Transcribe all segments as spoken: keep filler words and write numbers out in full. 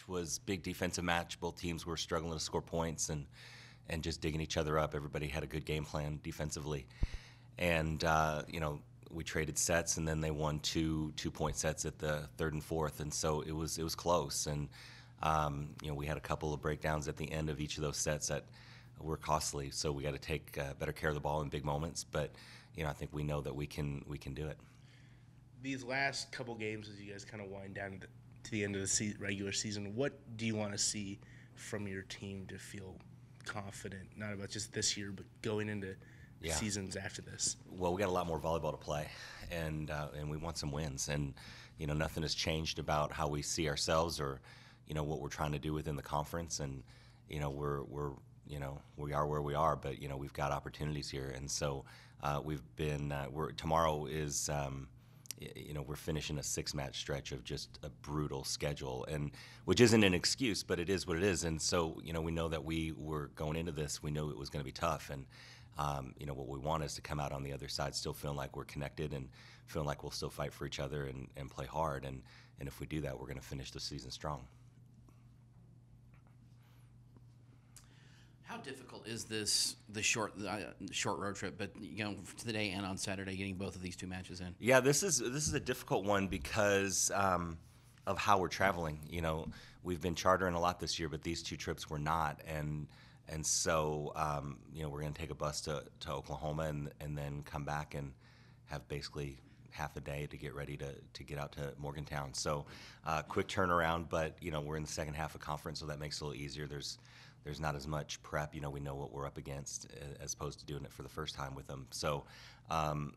match was big defensive match. Both teams were struggling to score points and and just digging each other up. Everybody had a good game plan defensively. And, uh, you know, we traded sets, and then they won two two-point sets at the third and fourth. And so it was it was close. And, um, you know, we had a couple of breakdowns at the end of each of those sets that were costly. So we got to take uh, better care of the ball in big moments. But, you know, I think we know that we can we can do it. These last couple games, as you guys kind of wind down to the end of the se- regular season, what do you want to see from your team to feel confident, not about just this year, but going into yeah. seasons after this? Well, we got a lot more volleyball to play, and uh, and we want some wins. And, you know, nothing has changed about how we see ourselves or, you know, what we're trying to do within the conference. And, you know, we're we're you know we are where we are, but you know we've got opportunities here. And so uh, we've been uh, we're tomorrow is. Um, You know, we're finishing a six-match stretch of just a brutal schedule, and which isn't an excuse, but it is what it is. And so, you know, we know that we were going into this. We knew it was going to be tough, and um, you know, what we want is to come out on the other side still feeling like we're connected and feeling like we'll still fight for each other and, and play hard. And and if we do that, we're going to finish the season strong. How difficult is this, the short uh, short road trip, but, you know, today and on Saturday, getting both of these two matches in? Yeah, this is this is a difficult one because um, of how we're traveling. You know, we've been chartering a lot this year, but these two trips were not. And and so, um, you know, we're going to take a bus to, to Oklahoma and, and then come back and have basically half a day to get ready to, to get out to Morgantown. So uh, quick turnaround, but, you know, we're in the second half of conference, so that makes it a little easier. There's There's not as much prep. You know, we know what we're up against as opposed to doing it for the first time with them. So um,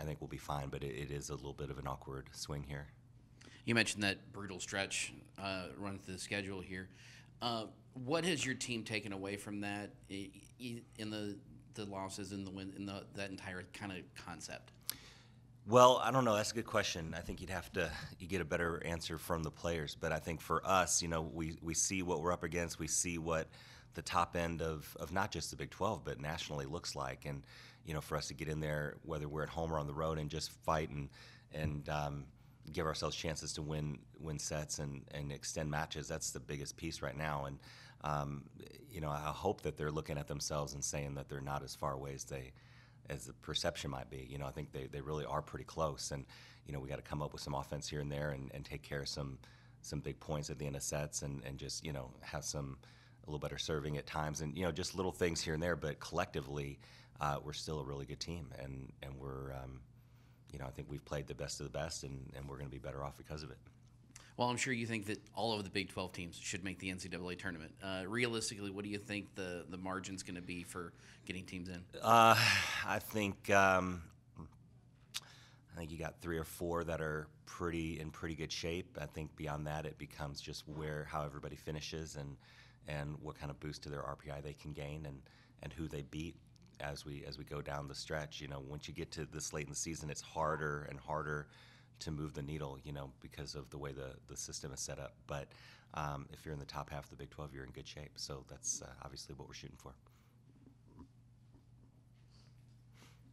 I think we'll be fine, but it, it is a little bit of an awkward swing here. You mentioned that brutal stretch uh, run through the schedule here. Uh, what has your team taken away from that in the the losses and the win, in the, that entire kind of concept? Well, I don't know. That's a good question. I think you'd have to you get a better answer from the players. But I think for us, you know, we, we see what we're up against. We see what the top end of, of not just the Big twelve, but nationally looks like. And, you know, for us to get in there, whether we're at home or on the road, and just fight and and um, give ourselves chances to win win sets and, and extend matches, that's the biggest piece right now. And, um, you know, I hope that they're looking at themselves and saying that they're not as far away as they as the perception might be. You know, I think they, they really are pretty close, and, you know, we got to come up with some offense here and there and, and take care of some some big points at the end of sets and, and just, you know, have some a little better serving at times and, you know, just little things here and there, but collectively uh, we're still a really good team, and, and we're, um, you know, I think we've played the best of the best, and, and we're going to be better off because of it. Well, I'm sure you think that all of the Big twelve teams should make the N C double A tournament. Uh, realistically, what do you think the, the margin's going to be for getting teams in? Uh, I think um, I think you got three or four that are pretty in pretty good shape. I think beyond that, it becomes just where how everybody finishes and and what kind of boost to their R P I they can gain and, and who they beat as we as we go down the stretch. You know, once you get to this late in the season, it's harder and harder to move the needle, you know, because of the way the, the system is set up. But um, if you're in the top half of the Big twelve, you're in good shape. So that's uh, obviously what we're shooting for.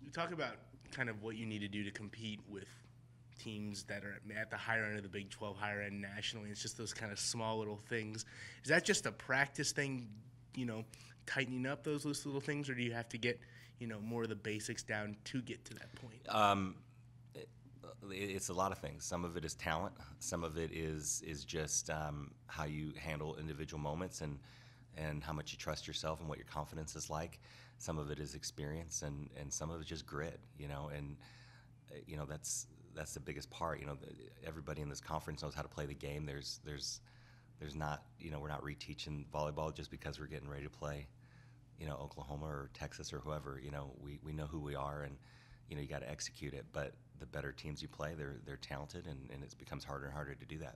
You talk about kind of what you need to do to compete with teams that are at the higher end of the Big twelve, higher end nationally. It's just those kind of small little things. Is that just a practice thing, you know, tightening up those loose little things, or do you have to get, you know, more of the basics down to get to that point? Um, It's a lot of things. Some of it is talent. Some of it is is just um, how you handle individual moments and and how much you trust yourself and what your confidence is like. Some of it is experience, and, and some of it is just grit. You know, and uh, you know that's that's the biggest part. You know, the, everybody in this conference knows how to play the game. There's there's there's not you know we're not reteaching volleyball just because we're getting ready to play, you know, Oklahoma or Texas or whoever. You know, we we know who we are, and you know you got to execute it, but the better teams you play, they're they're talented, and, and it becomes harder and harder to do that.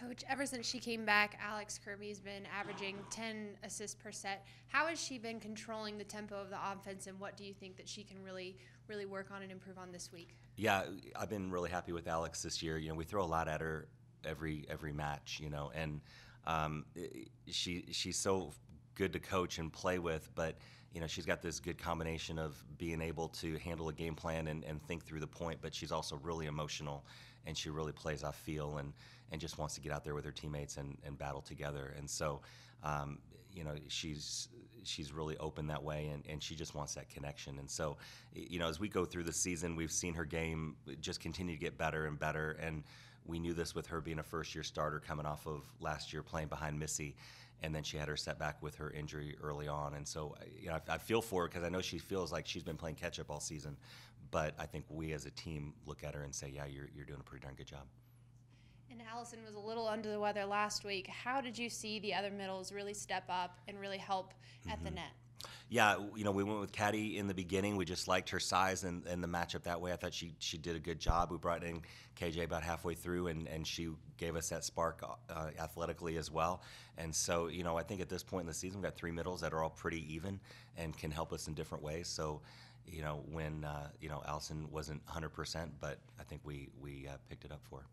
Coach, ever since she came back, Alex Kirby's been averaging ten assists per set. How has she been controlling the tempo of the offense, and what do you think that she can really, really work on and improve on this week? Yeah, I've been really happy with Alex this year. You know, we throw a lot at her every every match, you know, and um, she she's so good to coach and play with, but you know, she's got this good combination of being able to handle a game plan and, and think through the point, but she's also really emotional, and she really plays off feel and, and just wants to get out there with her teammates and, and battle together. And so, um, you know, she's she's really open that way, and, and she just wants that connection. And so, you know, as we go through the season, we've seen her game just continue to get better and better. And we knew this with her being a first-year starter coming off of last year playing behind Missy, and then she had her setback with her injury early on. And so, you know, I, I feel for her because I know she feels like she's been playing catch-up all season. But I think we as a team look at her and say, yeah, you're, you're doing a pretty darn good job. And Allison was a little under the weather last week. How did you see the other middles really step up and really help at mm-hmm. the net? Yeah, you know, we went with Caddy in the beginning. We just liked her size and, and the matchup that way. I thought she, she did a good job. We brought in K J about halfway through, and, and she gave us that spark uh, athletically as well. And so, you know, I think at this point in the season, we've got three middles that are all pretty even and can help us in different ways. So, you know, when, uh, you know, Allison wasn't one hundred percent, but I think we, we uh, picked it up for her.